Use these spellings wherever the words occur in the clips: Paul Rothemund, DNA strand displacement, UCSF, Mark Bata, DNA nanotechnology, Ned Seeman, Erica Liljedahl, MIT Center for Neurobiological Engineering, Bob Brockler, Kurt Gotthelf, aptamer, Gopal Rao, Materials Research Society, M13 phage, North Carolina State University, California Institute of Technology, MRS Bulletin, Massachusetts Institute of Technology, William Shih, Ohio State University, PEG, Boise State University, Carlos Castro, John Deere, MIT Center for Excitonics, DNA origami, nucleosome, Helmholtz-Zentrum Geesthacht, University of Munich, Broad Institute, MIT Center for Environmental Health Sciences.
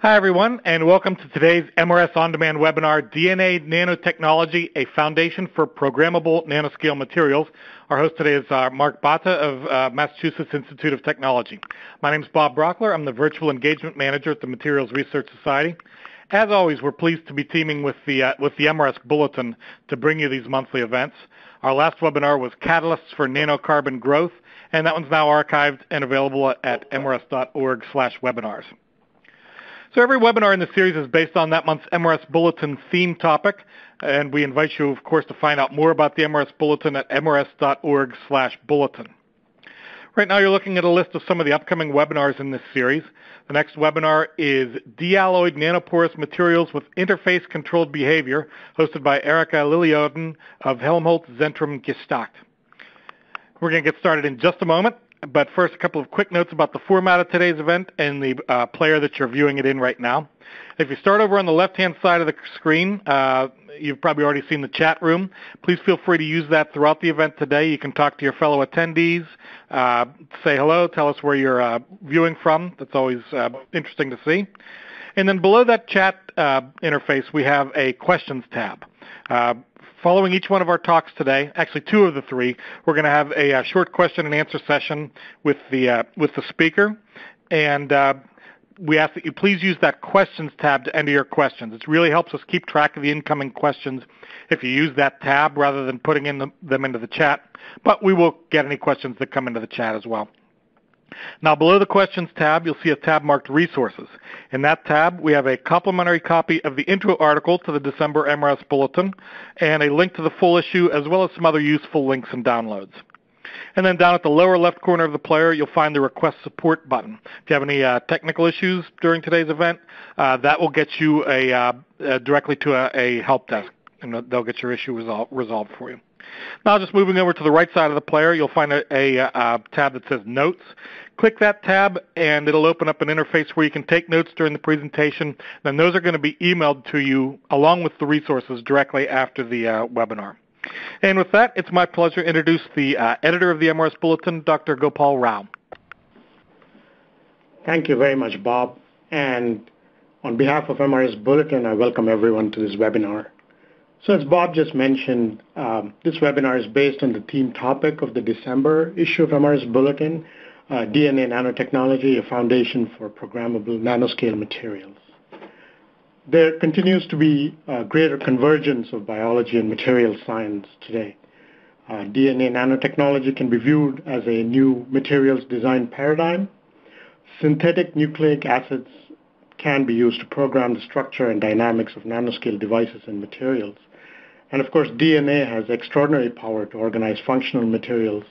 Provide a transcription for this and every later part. Hi, everyone, and welcome to today's MRS On Demand webinar, DNA Nanotechnology, a Foundation for Programmable Nanoscale Materials. Our host today is Mark Bata of Massachusetts Institute of Technology. My name is Bob Brockler. I'm the Virtual Engagement Manager at the Materials Research Society. As always, we're pleased to be teaming with the MRS Bulletin to bring you these monthly events. Our last webinar was Catalysts for Nanocarbon Growth, and that one's now archived and available at mrs.org/webinars. So every webinar in the series is based on that month's MRS Bulletin theme topic, and we invite you, of course, to find out more about the MRS Bulletin at mrs.org/bulletin. Right now you're looking at a list of some of the upcoming webinars in this series. The next webinar is Dealloyed Nanoporous Materials with Interface-Controlled Behavior, hosted by Erica Liljedahl of Helmholtz-Zentrum Geesthacht. We're going to get started in just a moment. But first, a couple of quick notes about the format of today's event and the player that you're viewing it in right now. If you start over on the left-hand side of the screen, you've probably already seen the chat room. Please feel free to use that throughout the event today. You can talk to your fellow attendees, say hello, tell us where you're viewing from. That's always interesting to see. And then below that chat interface, we have a questions tab. Following each one of our talks today, actually two of the three, we're going to have a short question and answer session with the speaker, and we ask that you please use that questions tab to enter your questions. It really helps us keep track of the incoming questions if you use that tab rather than putting in them into the chat, but we will get any questions that come into the chat as well. Now, below the Questions tab, you'll see a tab marked Resources. In that tab, we have a complimentary copy of the intro article to the December MRS Bulletin and a link to the full issue, as well as some other useful links and downloads. And then down at the lower left corner of the player, you'll find the Request Support button. If you have any technical issues during today's event, that will get you directly to a help desk, and they'll get your issue resolved for you. Now, just moving over to the right side of the player, you'll find a tab that says Notes. Click that tab, and it'll open up an interface where you can take notes during the presentation. Then those are going to be emailed to you along with the resources directly after the webinar. And with that, it's my pleasure to introduce the editor of the MRS Bulletin, Dr. Gopal Rao. Thank you very much, Bob. And on behalf of MRS Bulletin, I welcome everyone to this webinar. So as Bob just mentioned, this webinar is based on the theme topic of the December issue of MRS Bulletin, DNA Nanotechnology, a Foundation for Programmable Nanoscale Materials. There continues to be a greater convergence of biology and material science today. DNA nanotechnology can be viewed as a new materials design paradigm. Synthetic nucleic acids can be used to program the structure and dynamics of nanoscale devices and materials. And of course, DNA has extraordinary power to organize functional materials,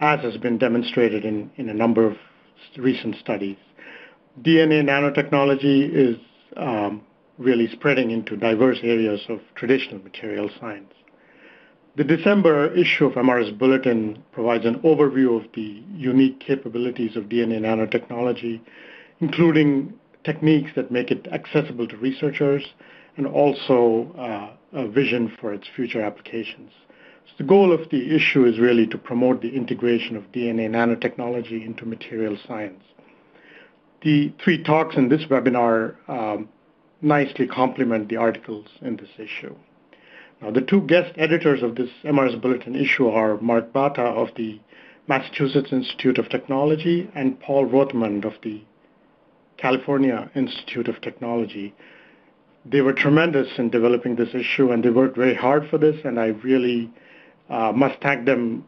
as has been demonstrated in a number of recent studies. DNA nanotechnology is really spreading into diverse areas of traditional material science. The December issue of MRS Bulletin provides an overview of the unique capabilities of DNA nanotechnology, including techniques that make it accessible to researchers, and also a vision for its future applications. So the goal of the issue is really to promote the integration of DNA nanotechnology into material science. The three talks in this webinar nicely complement the articles in this issue. Now, the two guest editors of this MRS Bulletin issue are Mark Bata of the Massachusetts Institute of Technology and Paul Rothemund of the California Institute of Technology. They were tremendous in developing this issue, and they worked very hard for this, and I really must thank them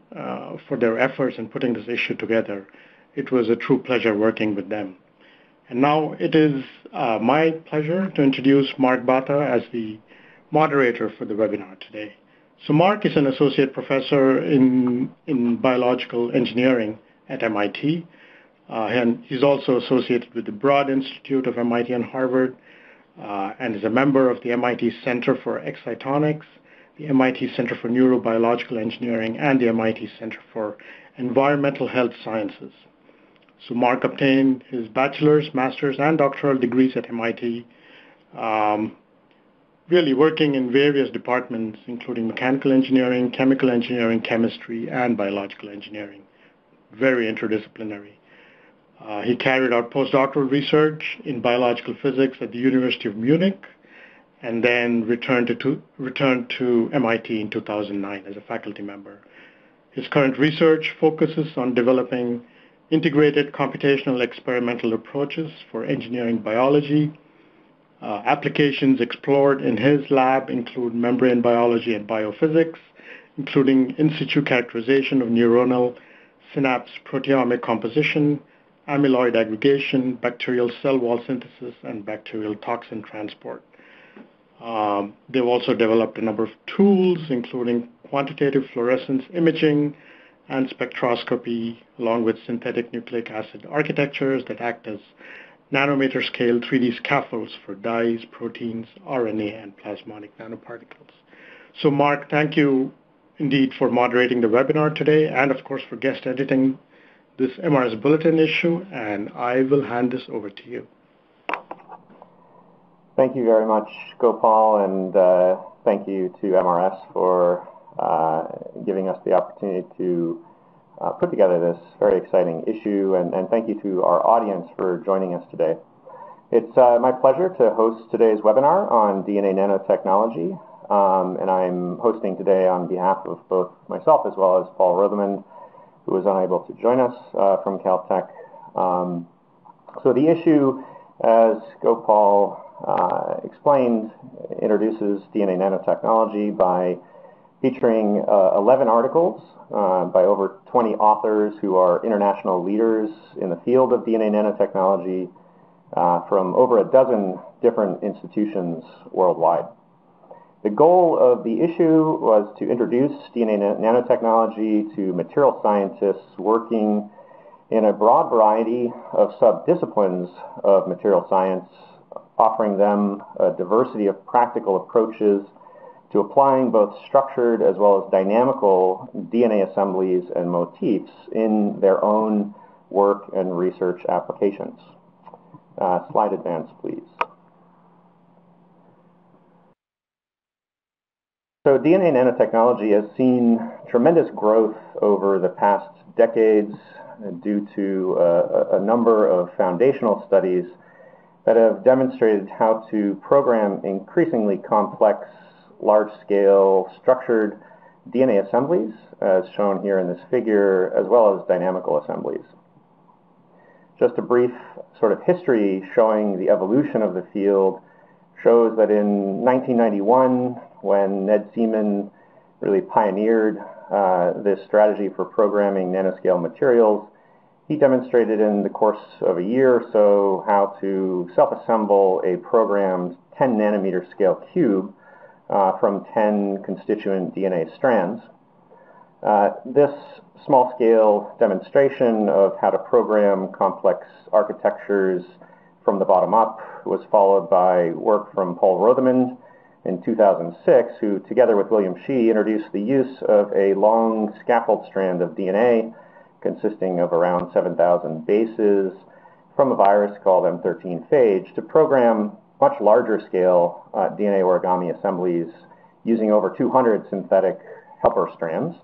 for their efforts in putting this issue together. It was a true pleasure working with them. And now it is my pleasure to introduce Mark Bata as the moderator for the webinar today. So Mark is an associate professor in biological engineering at MIT. And he's also associated with the Broad Institute of MIT and Harvard, and is a member of the MIT Center for Excitonics, the MIT Center for Neurobiological Engineering, and the MIT Center for Environmental Health Sciences. So Mark obtained his bachelor's, master's, and doctoral degrees at MIT, really working in various departments, including mechanical engineering, chemical engineering, chemistry, and biological engineering. Very interdisciplinary. He carried out postdoctoral research in biological physics at the University of Munich, and then returned to MIT in 2009 as a faculty member. His current research focuses on developing integrated computational experimental approaches for engineering biology. Applications explored in his lab include membrane biology and biophysics, including in situ characterization of neuronal synapse proteomic composition, amyloid aggregation, bacterial cell wall synthesis, and bacterial toxin transport. They've also developed a number of tools, including quantitative fluorescence imaging and spectroscopy, along with synthetic nucleic acid architectures that act as nanometer scale 3D scaffolds for dyes, proteins, RNA, and plasmonic nanoparticles. So Mark, thank you indeed for moderating the webinar today, and of course for guest editing this MRS Bulletin issue, and I will hand this over to you. Thank you very much, Gopal, and thank you to MRS for giving us the opportunity to put together this very exciting issue, and thank you to our audience for joining us today. It's my pleasure to host today's webinar on DNA nanotechnology, and I'm hosting today on behalf of both myself as well as Paul Rothemund, who was unable to join us from Caltech. So the issue, as Gopal explained, introduces DNA nanotechnology by featuring 11 articles by over 20 authors who are international leaders in the field of DNA nanotechnology from over a dozen different institutions worldwide. The goal of the issue was to introduce DNA nanotechnology to material scientists working in a broad variety of sub-disciplines of material science, offering them a diversity of practical approaches to applying both structured as well as dynamical DNA assemblies and motifs in their own work and research applications. Slide advance, please. So DNA nanotechnology has seen tremendous growth over the past decades due to a number of foundational studies that have demonstrated how to program increasingly complex, large-scale, structured DNA assemblies, as shown here in this figure, as well as dynamical assemblies. Just a brief sort of history showing the evolution of the field shows that in 1991, when Ned Seeman really pioneered this strategy for programming nanoscale materials, he demonstrated in the course of a year or so how to self-assemble a programmed 10 nanometer scale cube from 10 constituent DNA strands. This small-scale demonstration of how to program complex architectures from the bottom up was followed by work from Paul Rothemund in 2006, who together with William Shih introduced the use of a long scaffold strand of DNA consisting of around 7,000 bases from a virus called M13 phage to program much larger scale DNA origami assemblies using over 200 synthetic helper strands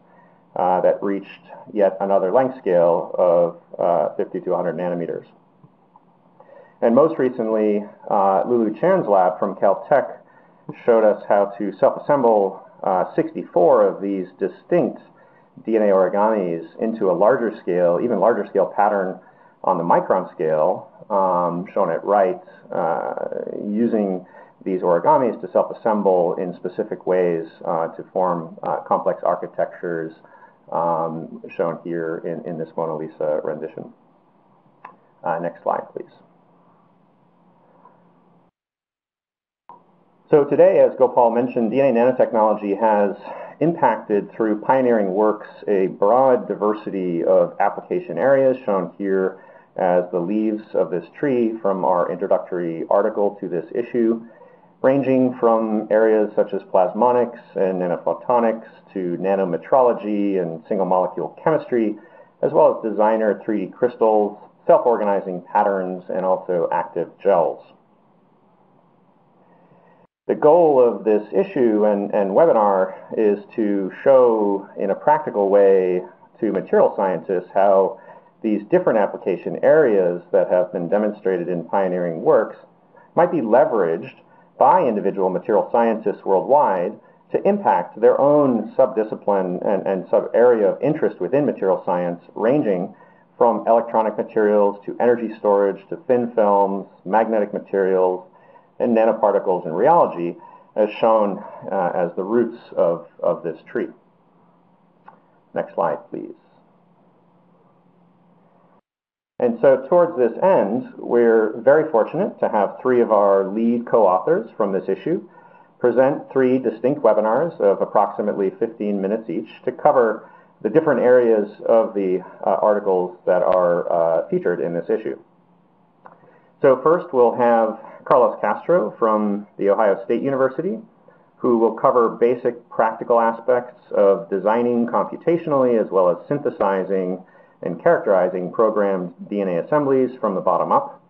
that reached yet another length scale of 50 to 100 nanometers. And most recently, Lulu Chan's lab from Caltech showed us how to self-assemble 64 of these distinct DNA origamis into a larger scale, even larger scale pattern on the micron scale, shown at right, using these origamis to self-assemble in specific ways to form complex architectures, shown here in this Mona Lisa rendition. Next slide, please. So today, as Gopal mentioned, DNA nanotechnology has impacted through pioneering works a broad diversity of application areas, shown here as the leaves of this tree from our introductory article to this issue, ranging from areas such as plasmonics and nanophotonics to nanometrology and single molecule chemistry, as well as designer 3D crystals, self-organizing patterns, and also active gels. The goal of this issue and webinar is to show in a practical way to material scientists how these different application areas that have been demonstrated in pioneering works might be leveraged by individual material scientists worldwide to impact their own subdiscipline and sub-area of interest within material science, ranging from electronic materials to energy storage to thin films, magnetic materials, and nanoparticles in rheology, as shown as the roots of this tree. Next slide, please. And so towards this end, we're very fortunate to have three of our lead co-authors from this issue present three distinct webinars of approximately 15 minutes each to cover the different areas of the articles that are featured in this issue. So first, we'll have Carlos Castro from the Ohio State University, who will cover basic practical aspects of designing computationally as well as synthesizing and characterizing programmed DNA assemblies from the bottom up.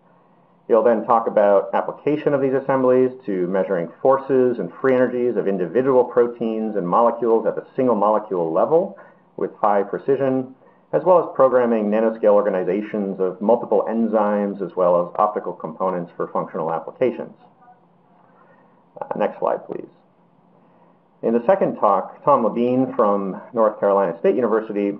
He'll then talk about application of these assemblies to measuring forces and free energies of individual proteins and molecules at the single molecule level with high precision, as well as programming nanoscale organizations of multiple enzymes as well as optical components for functional applications. Next slide, please. In the second talk, Tom Levine from North Carolina State University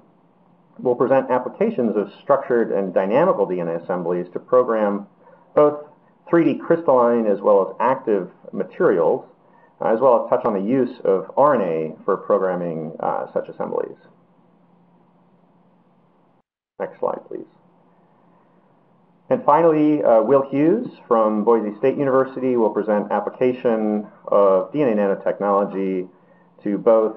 will present applications of structured and dynamical DNA assemblies to program both 3D crystalline as well as active materials, as well as touch on the use of RNA for programming such assemblies. Next slide, please. And finally, Will Hughes from Boise State University will present application of DNA nanotechnology to both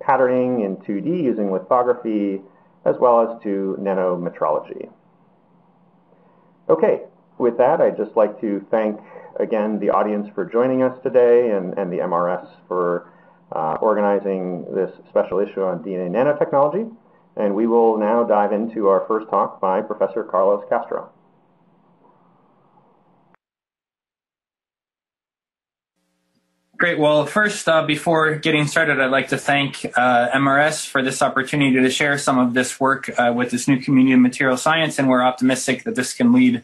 patterning in 2D using lithography, as well as to nanometrology. Okay. With that, I'd just like to thank again the audience for joining us today and the MRS for organizing this special issue on DNA nanotechnology. And we will now dive into our first talk by Professor Carlos Castro. Great. Well, first, before getting started, I'd like to thank MRS for this opportunity to share some of this work with this new community of material science, and we're optimistic that this can lead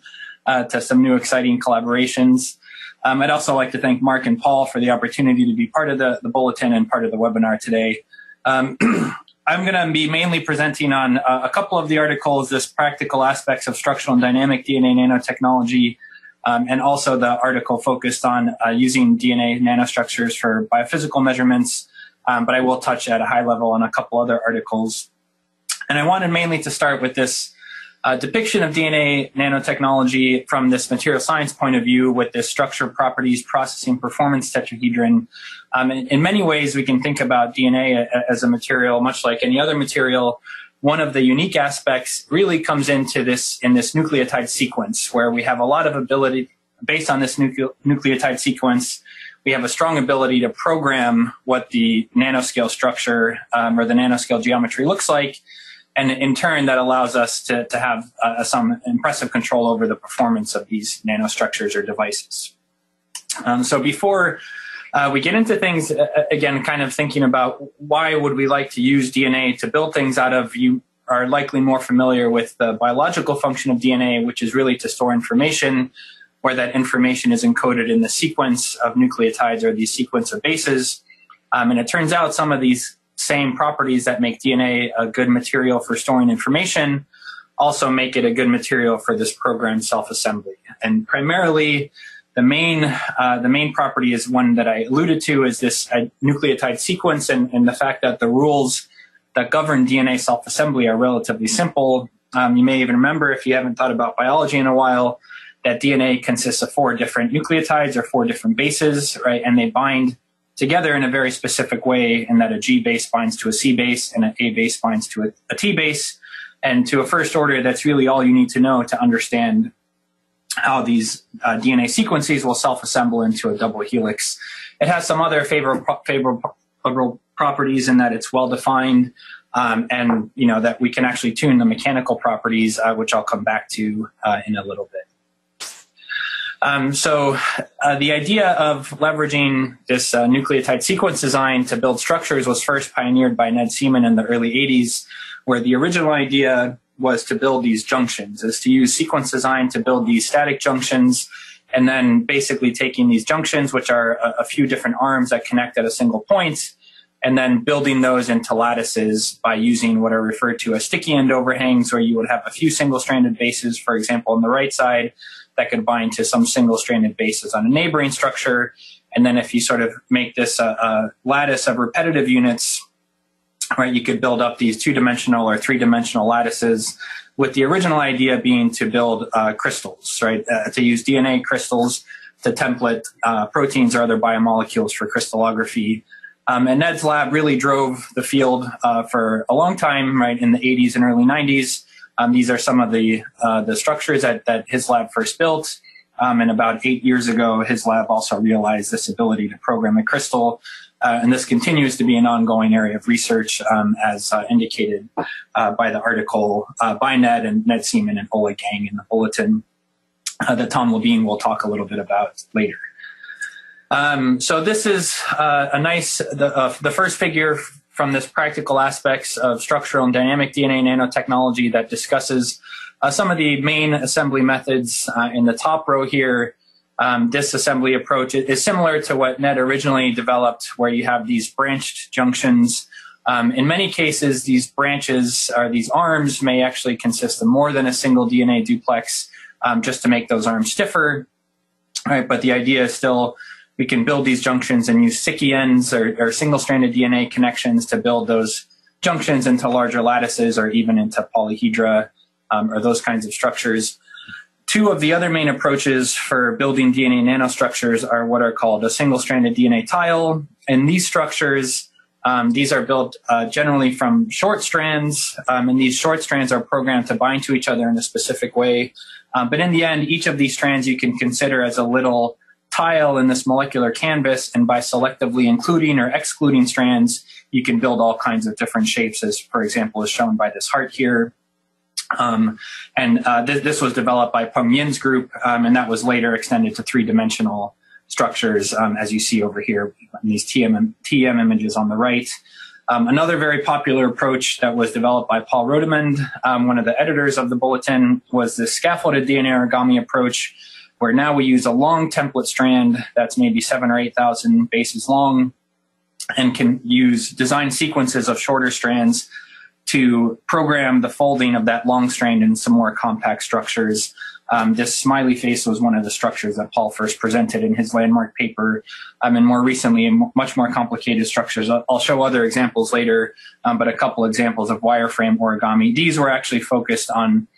to some new exciting collaborations. I'd also like to thank Mark and Paul for the opportunity to be part of the bulletin and part of the webinar today. I'm going to be mainly presenting on a couple of the articles, this practical aspects of structural and dynamic DNA nanotechnology, and also the article focused on using DNA nanostructures for biophysical measurements, but I will touch at a high level on a couple other articles. And I wanted mainly to start with this depiction of DNA nanotechnology from this material science point of view with this structure, properties, processing, performance tetrahedron. In many ways, we can think about DNA as a material, much like any other material. One of the unique aspects really comes into this in this nucleotide sequence, where we have a lot of ability based on this nucleotide sequence. We have a strong ability to program what the nanoscale structure or the nanoscale geometry looks like. And in turn, that allows us to have some impressive control over the performance of these nanostructures or devices. So before we get into things, again, kind of thinking about why would we like to use DNA to build things out of, you are likely more familiar with the biological function of DNA, which is really to store information, where that information is encoded in the sequence of nucleotides or the sequence of bases. And it turns out some of these same properties that make DNA a good material for storing information also make it a good material for this programmed self-assembly. And primarily, the main property is one that I alluded to, is this nucleotide sequence and the fact that the rules that govern DNA self-assembly are relatively simple. You may even remember, if you haven't thought about biology in a while, that DNA consists of 4 different nucleotides or 4 different bases, right? And they bind together in a very specific way, in that a G base binds to a C base and an A base binds to a T base. And to a first order, that's really all you need to know to understand how these DNA sequences will self-assemble into a double helix. It has some other favorable properties in that it's well-defined, and you know that we can actually tune the mechanical properties, which I'll come back to in a little bit. So the idea of leveraging this nucleotide sequence design to build structures was first pioneered by Ned Seeman in the early 80s, where the original idea was to build these junctions, is to use sequence design to build these static junctions, and then basically taking these junctions, which are a few different arms that connect at a single point, and then building those into lattices by using what are referred to as sticky end overhangs, where you would have a few single-stranded bases, for example, on the right side, that could bind to some single-stranded bases on a neighboring structure. And then if you sort of make this a lattice of repetitive units, right, you could build up these two-dimensional or three-dimensional lattices, with the original idea being to build crystals, right, to use DNA crystals to template proteins or other biomolecules for crystallography. And Ned's lab really drove the field for a long time, right, in the 80s and early 90s. These are some of the structures that his lab first built. And about 8 years ago, his lab also realized this ability to program a crystal. And this continues to be an ongoing area of research, as indicated by the article by Ned and Ned Seeman and Ola Gang in the Bulletin that Tom Levine will talk a little bit about later. So this is the first figure from this practical aspects of structural and dynamic DNA nanotechnology that discusses some of the main assembly methods in the top row here. This assembly approach is similar to what Ned originally developed, where you have these branched junctions. In many cases, these branches or these arms may actually consist of more than a single DNA duplex, just to make those arms stiffer. All right, but the idea is still we can build these junctions and use sticky ends or single-stranded DNA connections to build those junctions into larger lattices or even into polyhedra or those kinds of structures. Two of the other main approaches for building DNA nanostructures are what are called a single-stranded DNA tile. And these structures, these are built generally from short strands, and these short strands are programmed to bind to each other in a specific way. But in the end, each of these strands you can consider as a little tile in this molecular canvas, and by selectively including or excluding strands, you can build all kinds of different shapes, as for example is shown by this heart here. This was developed by Peng Yin's group, and that was later extended to three-dimensional structures, as you see over here in these TM images on the right. Another very popular approach that was developed by Paul Rothemund, one of the editors of the Bulletin, was the scaffolded DNA origami approach, where now we use a long template strand that's maybe 7,000 or 8,000 bases long and can use design sequences of shorter strands to program the folding of that long strand in some more compact structures. This smiley face was one of the structures that Paul first presented in his landmark paper, and more recently in much more complicated structures. I'll show other examples later, but a couple examples of wireframe origami. These were actually focused on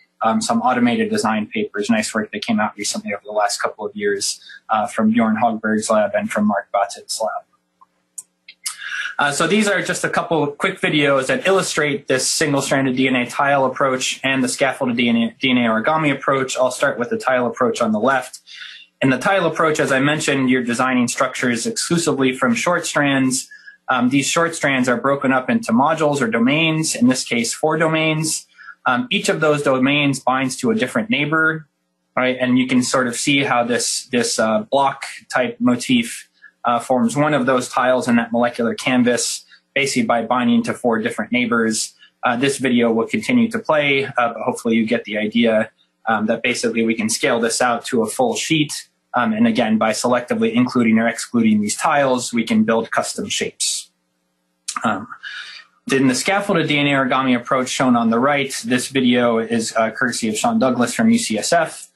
some automated design papers, nice work that came out recently over the last couple of years from Bjorn Hogberg's lab and from Mark Bata's lab. So these are just a couple of quick videos that illustrate this single-stranded DNA tile approach and the scaffolded DNA origami approach. I'll start with the tile approach on the left. In the tile approach, as I mentioned, you're designing structures exclusively from short strands. These short strands are broken up into modules or domains, in this case 4 domains. Each of those domains binds to a different neighbor, right? And you can sort of see how this block type motif forms one of those tiles in that molecular canvas, basically by binding to 4 different neighbors. This video will continue to play, but hopefully you get the idea that basically we can scale this out to a full sheet. And again, by selectively including or excluding these tiles, we can build custom shapes. In the scaffolded DNA origami approach shown on the right, this video is courtesy of Sean Douglas from UCSF.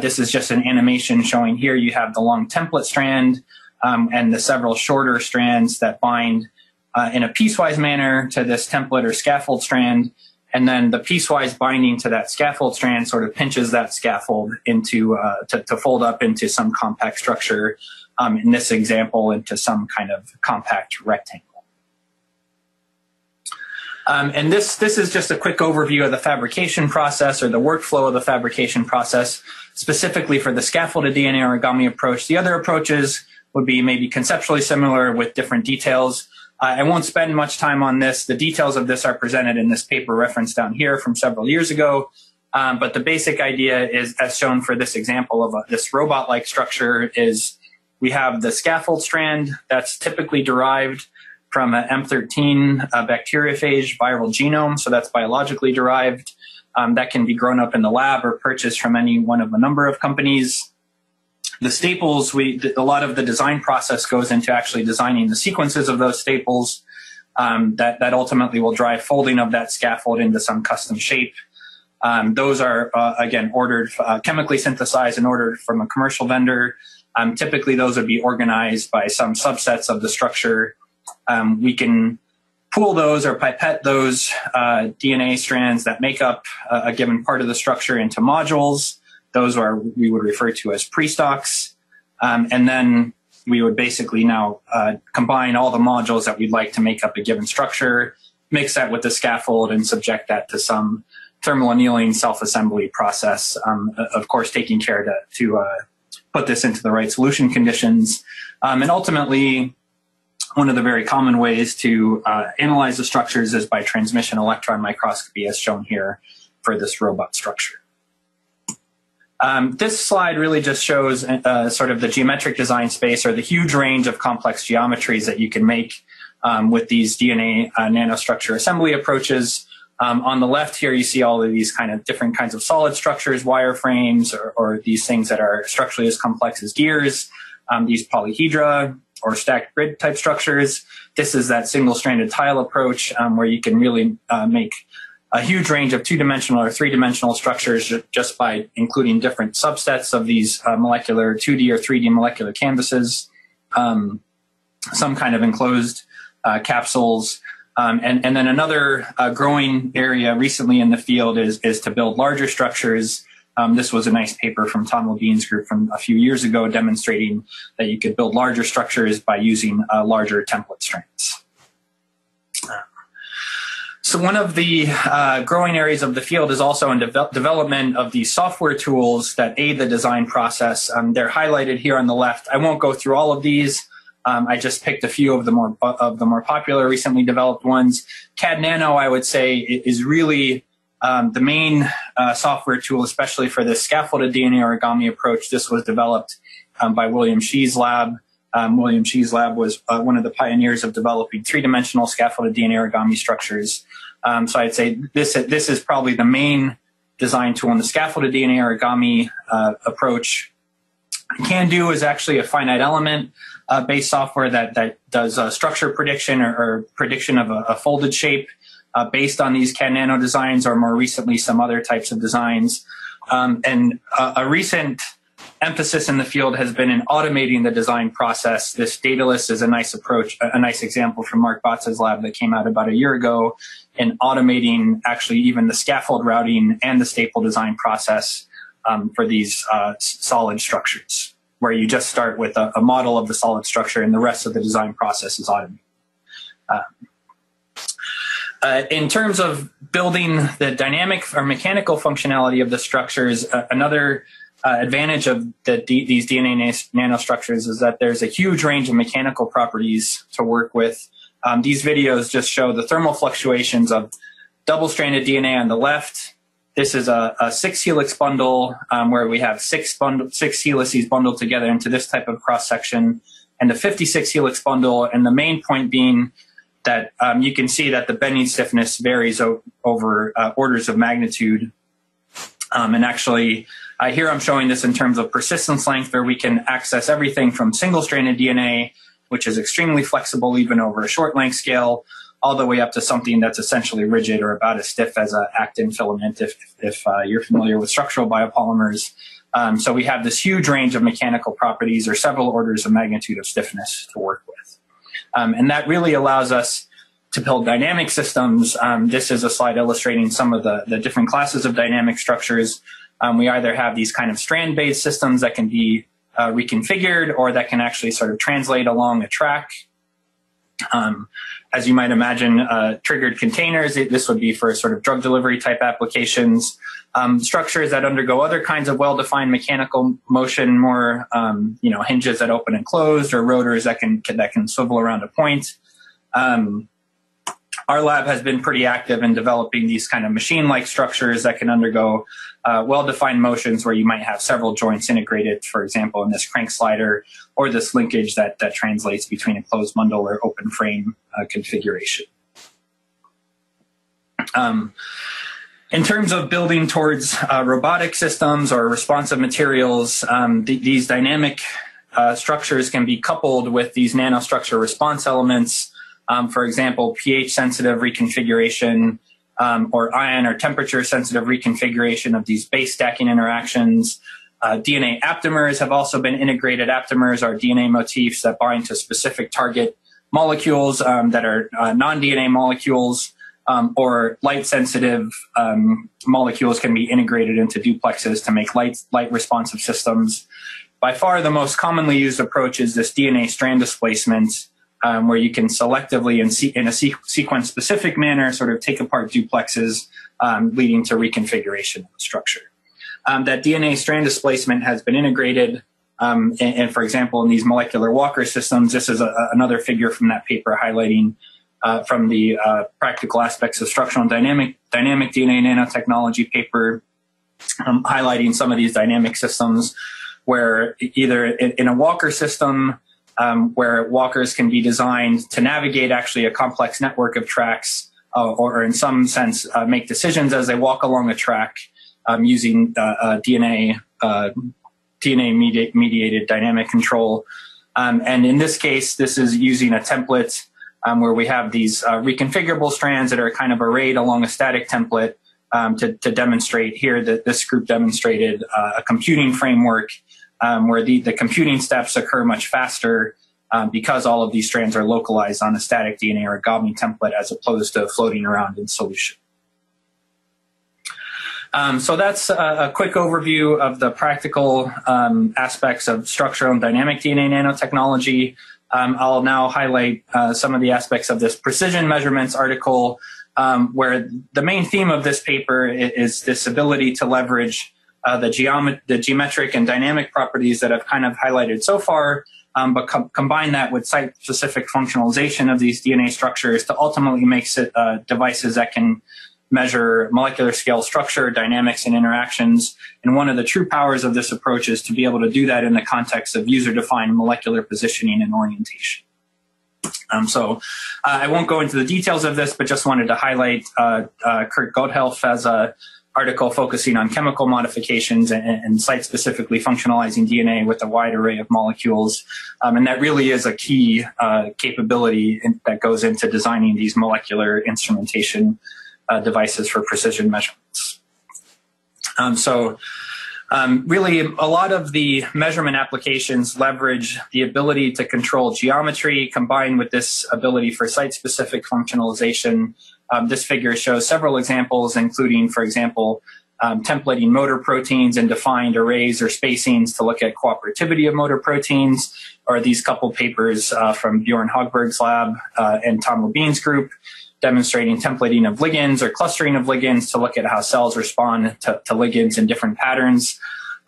This is just an animation showing here you have the long template strand and the several shorter strands that bind in a piecewise manner to this template or scaffold strand. And then the piecewise binding to that scaffold strand sort of pinches that scaffold into to fold up into some compact structure, in this example into some kind of compact rectangle. And this is just a quick overview of the fabrication process or the workflow of the fabrication process, specifically for the scaffolded DNA origami approach. The other approaches would be maybe conceptually similar with different details. I won't spend much time on this. The details of this are presented in this paper reference down here from several years ago. But the basic idea is, as shown for this example of this robot-like structure, is we have the scaffold strand that's typically derived from an M13 bacteriophage viral genome, so that's biologically derived. that can be grown up in the lab or purchased from any one of a number of companies. The staples, a lot of the design process goes into actually designing the sequences of those staples that ultimately will drive folding of that scaffold into some custom shape. Those are, again, ordered, chemically synthesized and ordered from a commercial vendor. Typically, those would be organized by some subsets of the structure. We can pool those or pipette those DNA strands that make up a given part of the structure into modules. Those are we would refer to as pre-stocks. And then we would basically now combine all the modules that we'd like to make up a given structure, mix that with the scaffold, and subject that to some thermal annealing self-assembly process, of course, taking care to put this into the right solution conditions. And ultimately, one of the very common ways to analyze the structures is by transmission electron microscopy, as shown here for this robot structure. This slide really just shows sort of the geometric design space, or the huge range of complex geometries that you can make with these DNA nanostructure assembly approaches. On the left here, you see all of these kind of different kinds of solid structures, wireframes, or these things that are structurally as complex as gears, these polyhedra or stacked grid type structures. This is that single-stranded tile approach where you can really make a huge range of two-dimensional or three-dimensional structures just by including different subsets of these molecular 2D or 3D molecular canvases, some kind of enclosed capsules. And then another growing area recently in the field is to build larger structures. This was a nice paper from Tom Levine's group from a few years ago demonstrating that you could build larger structures by using larger template strands. So one of the growing areas of the field is also in development of these software tools that aid the design process. They're highlighted here on the left. I won't go through all of these. I just picked a few of the more popular recently developed ones. CAD Nano, I would say, is really the main software tool, especially for this scaffolded DNA origami approach. This was developed by William Shih's lab. William Shih's lab was one of the pioneers of developing three-dimensional scaffolded DNA origami structures. So I'd say this is probably the main design tool in the scaffolded DNA origami approach. CanDo is actually a finite element based software that does structure prediction or prediction of a folded shape based on these CAD Nano designs, or more recently some other types of designs. And a recent emphasis in the field has been in automating the design process. This dataless is a nice approach, a nice example from Mark Bata's lab that came out about a year ago in automating actually even the scaffold routing and the staple design process for these solid structures, where you just start with a model of the solid structure and the rest of the design process is automated. In terms of building the dynamic or mechanical functionality of the structures, another advantage of these DNA nanostructures is that there's a huge range of mechanical properties to work with. These videos just show the thermal fluctuations of double-stranded DNA on the left. This is a six-helix bundle where we have six helices bundled together into this type of cross-section, and a 56-helix bundle, and the main point being that you can see that the bending stiffness varies over orders of magnitude. And actually, here I'm showing this in terms of persistence length, where we can access everything from single-stranded DNA, which is extremely flexible even over a short length scale, all the way up to something that's essentially rigid or about as stiff as an actin filament, if you're familiar with structural biopolymers. So we have this huge range of mechanical properties, or several orders of magnitude of stiffness, to work with. And that really allows us to build dynamic systems. This is a slide illustrating some of the different classes of dynamic structures. We either have these kind of strand-based systems that can be reconfigured, or that can actually sort of translate along a track. As you might imagine, triggered containers, this would be for sort of drug delivery type applications. Structures that undergo other kinds of well-defined mechanical motion, more hinges that open and closed, or rotors that can swivel around a point. Our lab has been pretty active in developing these kind of machine-like structures that can undergo well-defined motions, where you might have several joints integrated, for example, in this crank slider or this linkage that translates between a closed bundle or open frame configuration. In terms of building towards robotic systems or responsive materials, these dynamic structures can be coupled with these nanostructure response elements. For example, pH-sensitive reconfiguration or ion or temperature-sensitive reconfiguration of these base stacking interactions. DNA aptamers have also been integrated. Aptamers are DNA motifs that bind to specific target molecules that are non-DNA molecules, or light-sensitive molecules can be integrated into duplexes to make light-responsive systems. By far, the most commonly used approach is this DNA strand displacement, where you can selectively and in a sequence-specific manner sort of take apart duplexes, leading to reconfiguration of the structure. That DNA strand displacement has been integrated, and for example, in these molecular Walker systems. This is another figure from that paper highlighting from the practical aspects of structural and dynamic DNA nanotechnology paper, highlighting some of these dynamic systems, where either in a Walker system, where walkers can be designed to navigate actually a complex network of tracks, or in some sense make decisions as they walk along a track, using DNA-mediated dynamic control. And in this case, this is using a template where we have these reconfigurable strands that are kind of arrayed along a static template to demonstrate here that this group demonstrated a computing framework where the computing steps occur much faster because all of these strands are localized on a static DNA origami template as opposed to floating around in solution. So that's a quick overview of the practical aspects of structural and dynamic DNA nanotechnology. I'll now highlight some of the aspects of this precision measurements article, where the main theme of this paper is this ability to leverage the geometric and dynamic properties that I've kind of highlighted so far, but combine that with site-specific functionalization of these DNA structures to ultimately make devices that can measure molecular scale structure, dynamics, and interactions. And one of the true powers of this approach is to be able to do that in the context of user-defined molecular positioning and orientation. I won't go into the details of this, but just wanted to highlight Kurt Gotthelf as an article focusing on chemical modifications and site-specifically functionalizing DNA with a wide array of molecules. And that really is a key capability that goes into designing these molecular instrumentation devices for precision measurements. Really, a lot of the measurement applications leverage the ability to control geometry combined with this ability for site-specific functionalization. This figure shows several examples, including, for example, templating motor proteins and defined arrays or spacings to look at cooperativity of motor proteins, or these couple papers from Bjorn Hogberg's lab and Tom Levine's group, demonstrating templating of ligands or clustering of ligands to look at how cells respond to ligands in different patterns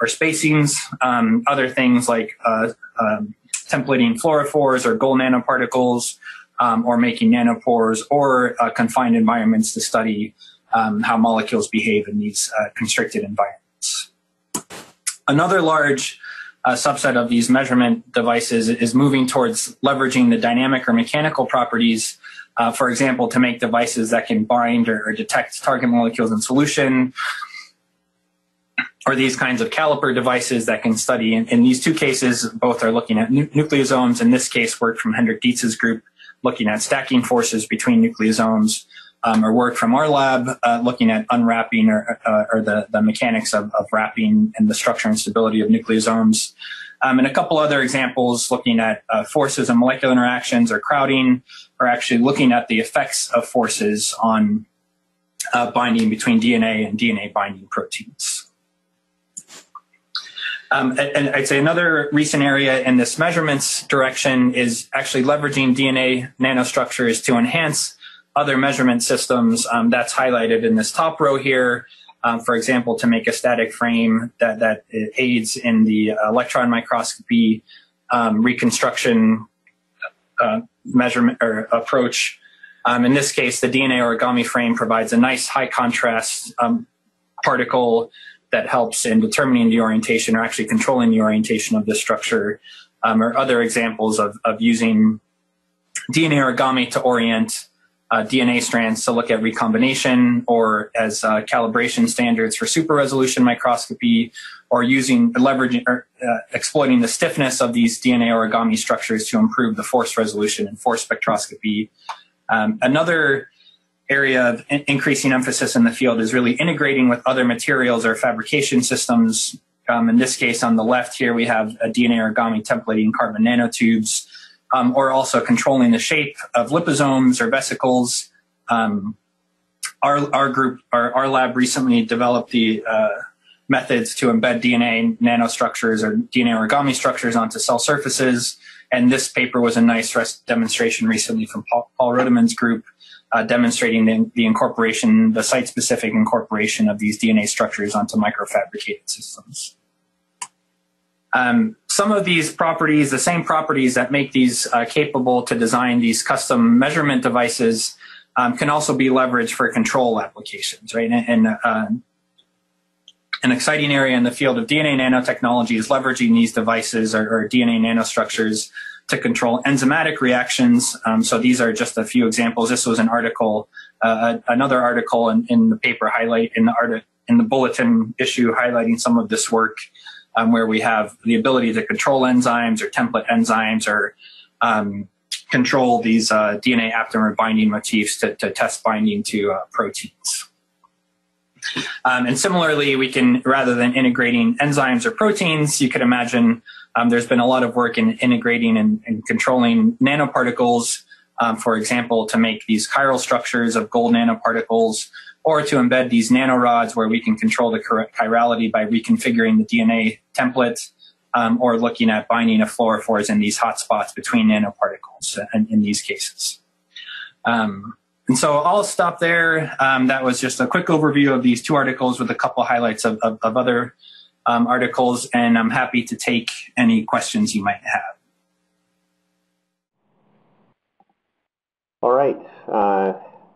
or spacings. Other things like templating fluorophores or gold nanoparticles, or making nanopores, or confined environments to study how molecules behave in these constricted environments. Another large subset of these measurement devices is moving towards leveraging the dynamic or mechanical properties, for example, to make devices that can bind or detect target molecules in solution, or these kinds of caliper devices that can study. In these two cases, both are looking at nucleosomes. In this case, work from Hendrik Dietz's group looking at stacking forces between nucleosomes, or work from our lab looking at unwrapping or the mechanics of wrapping and the structure and stability of nucleosomes. And a couple other examples looking at forces and molecular interactions or crowding, are actually looking at the effects of forces on binding between DNA and DNA binding proteins. And I'd say another recent area in this measurements direction is actually leveraging DNA nanostructures to enhance other measurement systems. That's highlighted in this top row here, for example, to make a static frame that aids in the electron microscopy reconstruction measurement or approach. In this case, the DNA origami frame provides a nice high contrast particle that helps in determining the orientation or actually controlling the orientation of the structure, or other examples of using DNA origami to orient DNA strands to look at recombination, or as calibration standards for super resolution microscopy, or using leveraging or exploiting the stiffness of these DNA origami structures to improve the force resolution and force spectroscopy. Another area of increasing emphasis in the field is really integrating with other materials or fabrication systems. In this case, on the left here, we have a DNA origami templating carbon nanotubes, or also controlling the shape of liposomes or vesicles. Our lab recently developed the methods to embed DNA nanostructures or DNA origami structures onto cell surfaces. And this paper was a nice demonstration recently from Paul Rothemund's group, demonstrating the incorporation, the site-specific incorporation of these DNA structures onto microfabricated systems. Some of these properties, the same properties that make these capable to design these custom measurement devices, can also be leveraged for control applications, right? And an exciting area in the field of DNA nanotechnology is leveraging these devices or DNA nanostructures to control enzymatic reactions. So these are just a few examples. This was an article, another article in the paper highlight in the bulletin issue highlighting some of this work, where we have the ability to control enzymes or template enzymes or control these DNA aptamer binding motifs to test binding to proteins. And similarly, we can, rather than integrating enzymes or proteins, you could imagine there's been a lot of work in integrating and controlling nanoparticles, for example, to make these chiral structures of gold nanoparticles, or to embed these nanorods where we can control the chirality by reconfiguring the DNA template, or looking at binding of fluorophores in these hotspots between nanoparticles in these cases. And so I'll stop there. That was just a quick overview of these two articles with a couple highlights of other articles, and I'm happy to take any questions you might have. All right.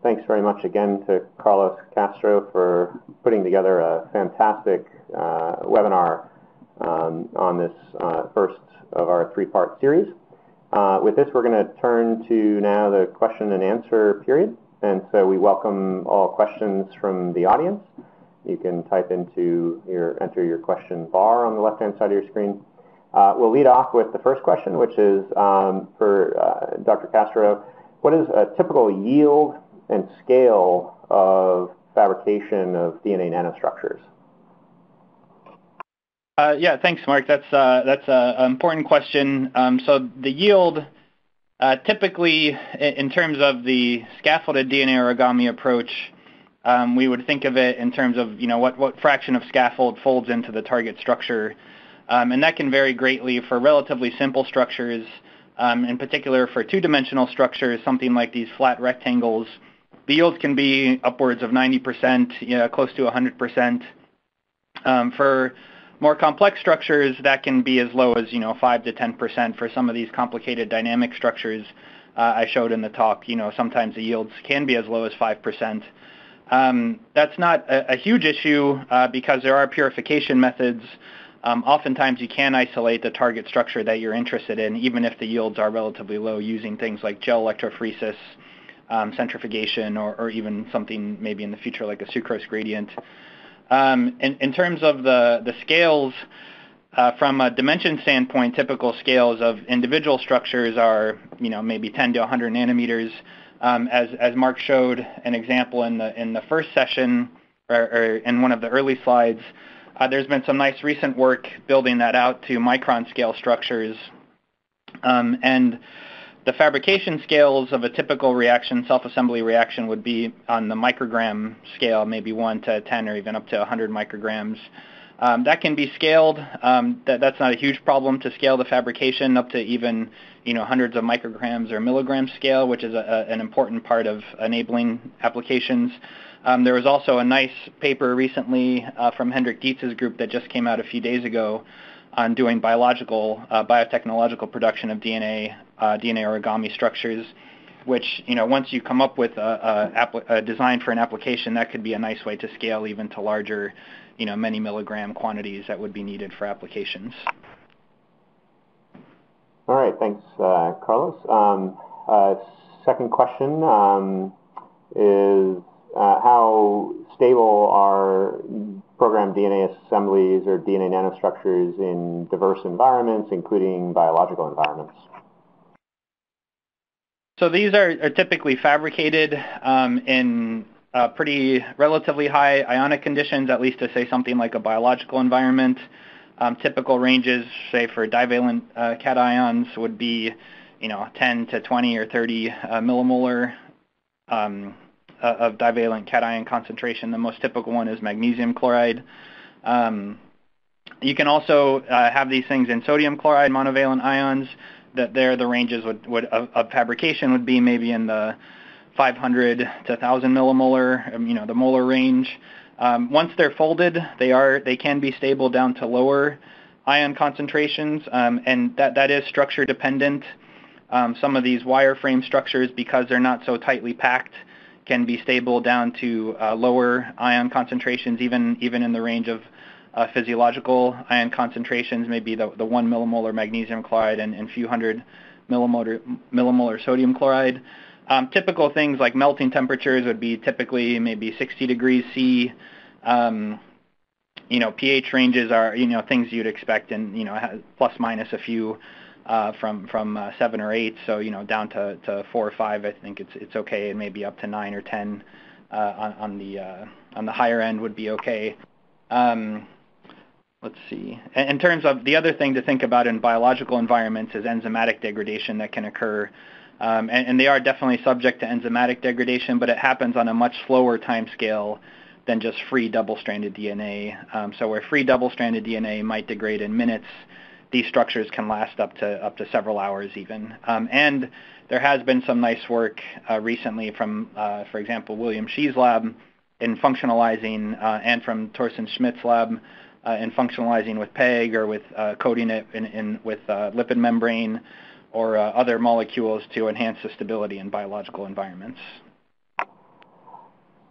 Thanks very much again to Carlos Castro for putting together a fantastic webinar on this first of our three-part series. With this, we're going to turn to now the question and answer period. And so we welcome all questions from the audience. You can type into enter your question bar on the left-hand side of your screen. We'll lead off with the first question, which is for Dr. Castro. What is a typical yield and scale of fabrication of DNA nanostructures? Yeah, thanks, Mark. That's an important question. So the yield, typically, in terms of the scaffolded DNA origami approach, we would think of it in terms of, you know, what fraction of scaffold folds into the target structure, and that can vary greatly for relatively simple structures. In particular, for two-dimensional structures, something like these flat rectangles, the yields can be upwards of 90%, you know, close to 100%. For more complex structures, that can be as low as, you know, 5 to 10% for some of these complicated dynamic structures I showed in the talk. You know, sometimes the yields can be as low as 5%. That's not a huge issue because there are purification methods. Oftentimes, you can isolate the target structure that you're interested in, even if the yields are relatively low, using things like gel electrophoresis, centrifugation, or even something maybe in the future like a sucrose gradient. In terms of the scales, from a dimension standpoint, typical scales of individual structures are, you know, maybe 10 to 100 nanometers. As Mark showed an example in the first session, or in one of the early slides, there's been some nice recent work building that out to micron scale structures. And the fabrication scales of a typical reaction, self-assembly reaction, would be on the microgram scale, maybe 1 to 10 or even up to 100 micrograms. That can be scaled. That's not a huge problem to scale the fabrication up to even, you know, hundreds of micrograms or milligram scale, which is an important part of enabling applications. There was also a nice paper recently from Hendrik Dietz's group that just came out a few days ago on doing biotechnological production of DNA origami structures, which, you know, once you come up with a design for an application, that could be a nice way to scale even to larger, you know, many milligram quantities that would be needed for applications. All right, thanks, Carlos. Second question is how stable are programmed DNA assemblies or DNA nanostructures in diverse environments, including biological environments? So these are typically fabricated in pretty relatively high ionic conditions, at least to say something like a biological environment. Typical ranges, say for divalent cations, would be 10 to 20 or 30 millimolar of divalent cation concentration. The most typical one is magnesium chloride. You can also have these things in sodium chloride monovalent ions. That there, the ranges of fabrication would be maybe in the 500 to 1,000 millimolar, the molar range. Once they're folded, they can be stable down to lower ion concentrations, and that is structure dependent. Some of these wireframe structures, because they're not so tightly packed, can be stable down to lower ion concentrations, even in the range of physiological ion concentrations, maybe the 1 millimolar magnesium chloride and few hundred millimolar sodium chloride. Typical things like melting temperatures would be typically maybe 60 degrees C. pH ranges are things you'd expect, and plus minus a few from 7 or 8. So down to 4 or 5, I think it's okay, and maybe up to 9 or 10 on the higher end would be okay. Let's see. In terms of the other thing to think about in biological environments is enzymatic degradation that can occur. And they are definitely subject to enzymatic degradation, but it happens on a much slower time scale than just free double-stranded DNA. So where free double-stranded DNA might degrade in minutes, these structures can last up to several hours even. And there has been some nice work recently from, for example, William Shih's lab in functionalizing, and from Torsten Schmidt's lab in functionalizing with PEG, or with coating it with lipid membrane, or other molecules to enhance the stability in biological environments.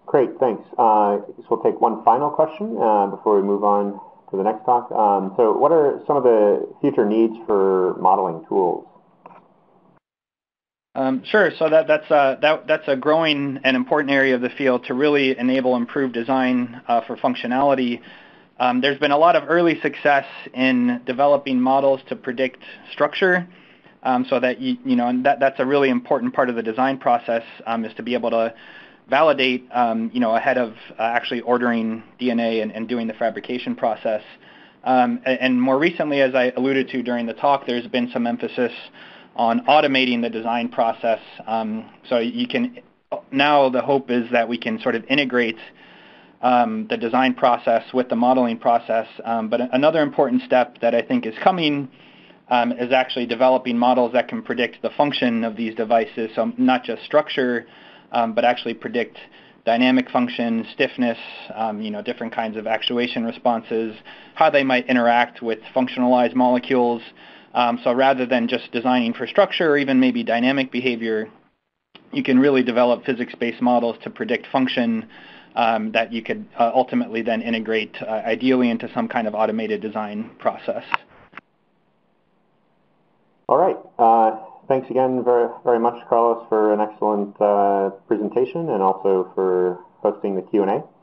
Great, thanks. So we'll take one final question before we move on to the next talk. So what are some of the future needs for modeling tools? Sure, so that's a growing and important area of the field to really enable improved design for functionality. There's been a lot of early success in developing models to predict structure. So that and that's a really important part of the design process, is to be able to validate, ahead of actually ordering DNA and doing the fabrication process. And more recently, as I alluded to during the talk, there's been some emphasis on automating the design process. So you can now, the hope is that we can sort of integrate the design process with the modeling process. But another important step that I think is coming is actually developing models that can predict the function of these devices, so not just structure, but actually predict dynamic function, stiffness, different kinds of actuation responses, how they might interact with functionalized molecules. So rather than just designing for structure or even maybe dynamic behavior, you can really develop physics-based models to predict function that you could ultimately then integrate, ideally, into some kind of automated design process. All right. Thanks again very, very much, Carlos, for an excellent presentation, and also for hosting the Q&A.